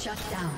Shut down.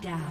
down.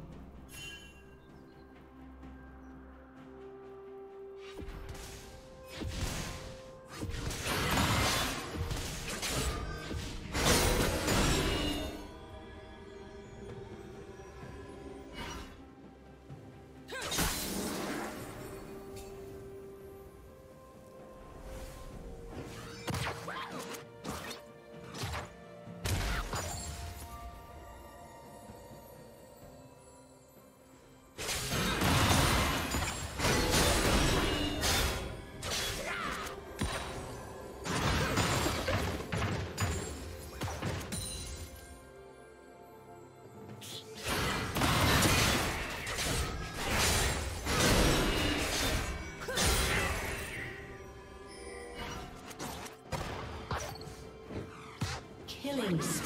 Thanks.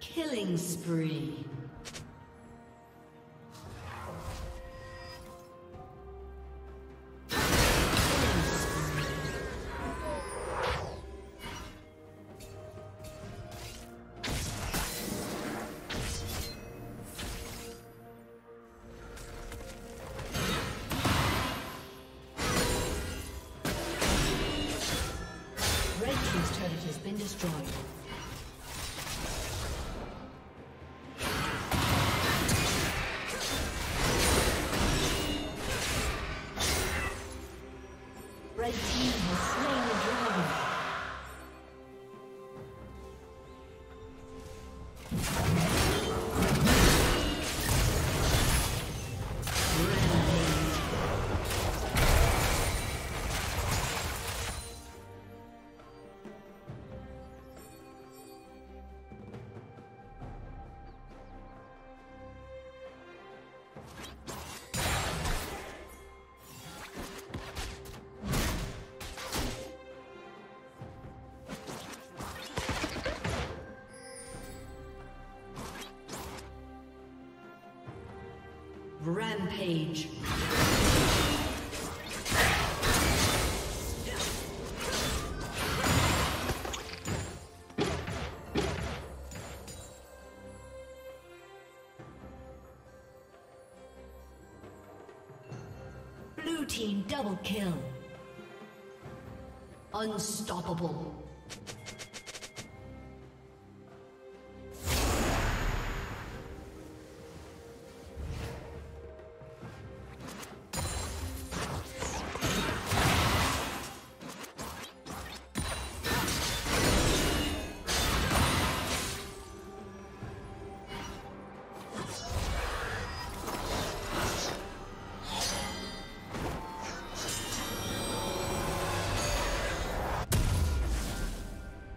Killing spree. Red team's turret has been destroyed. Rampage. Blue team double kill. Unstoppable.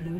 Blue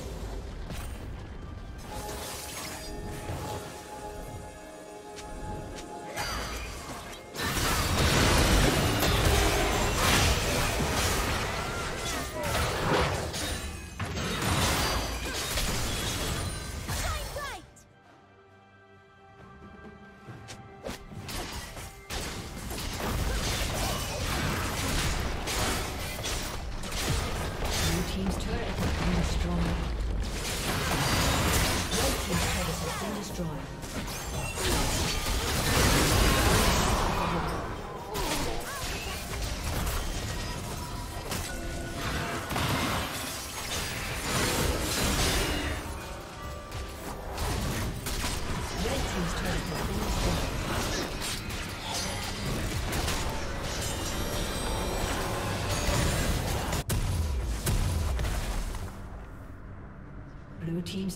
Blue team's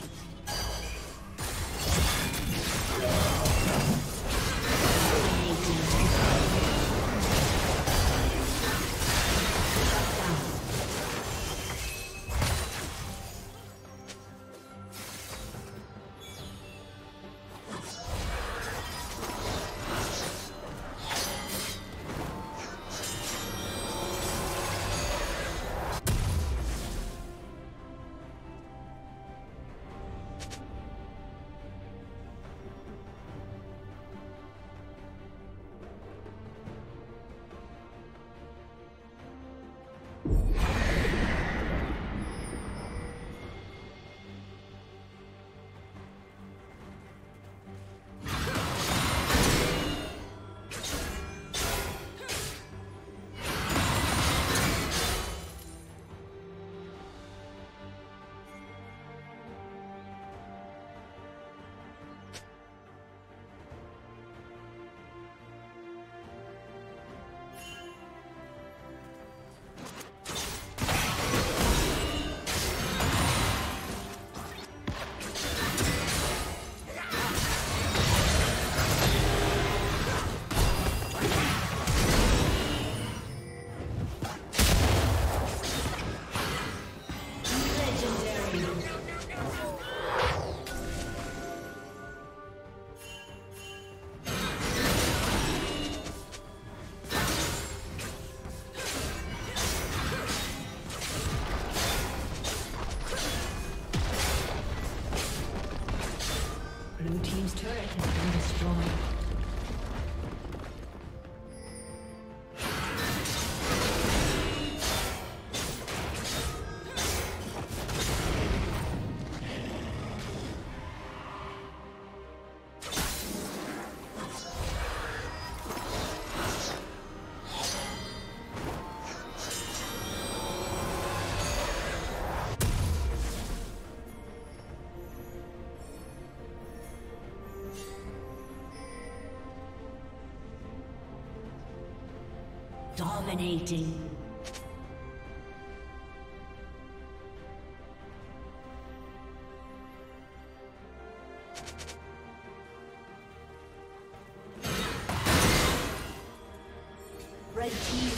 Dominating. Red team.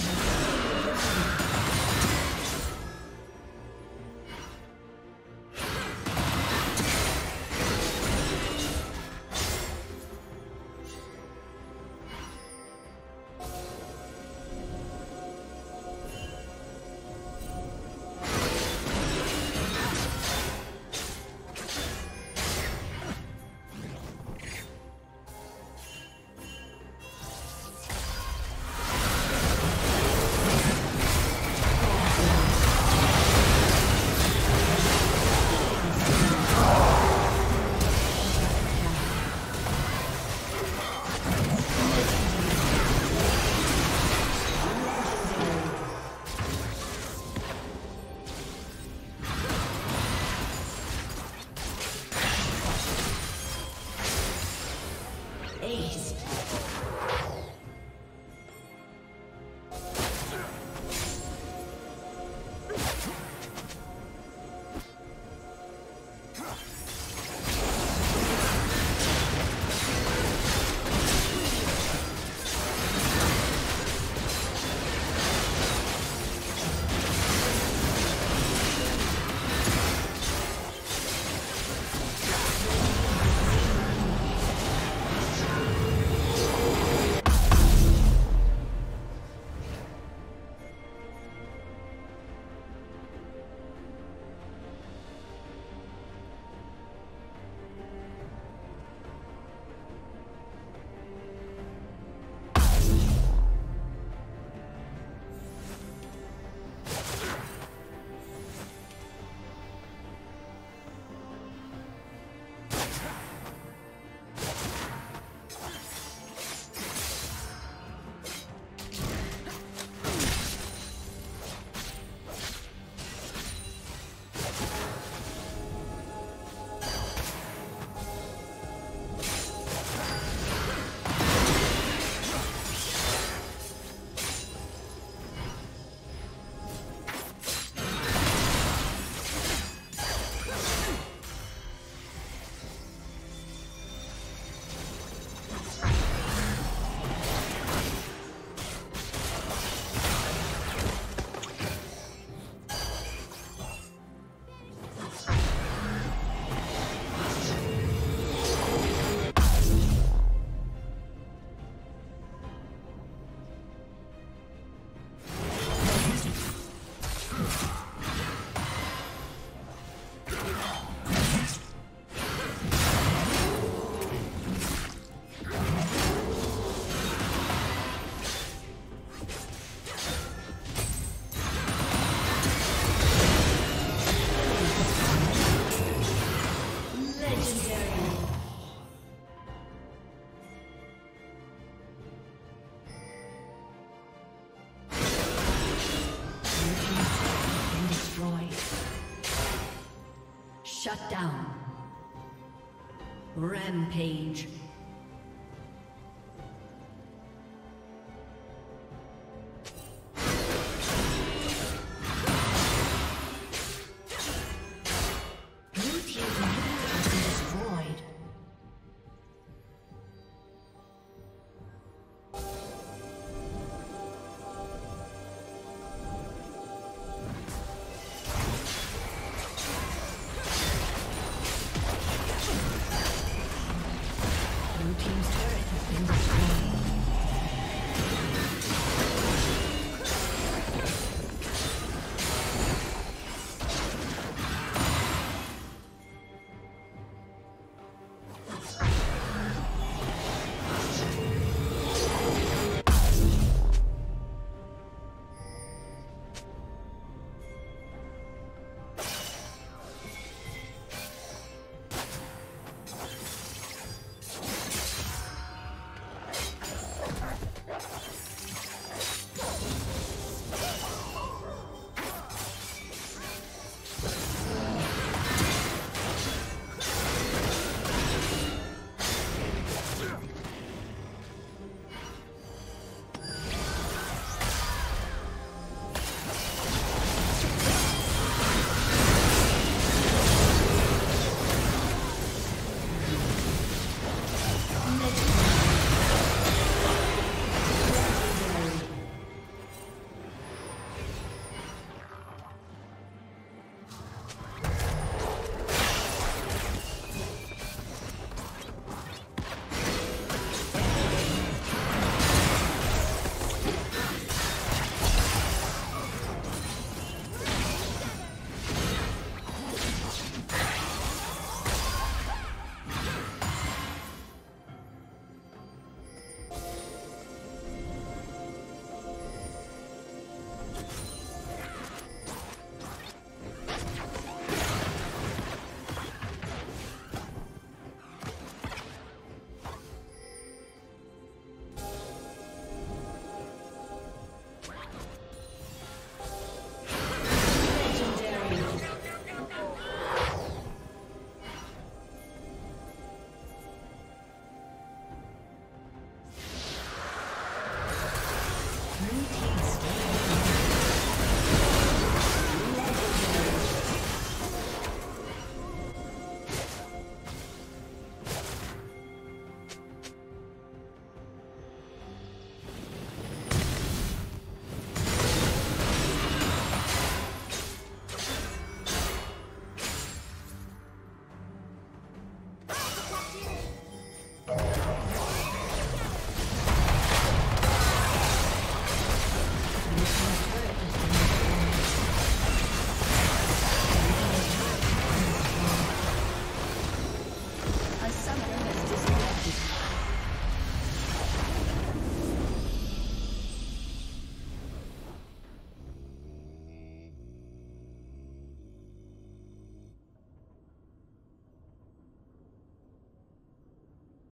Shut down. Rampage.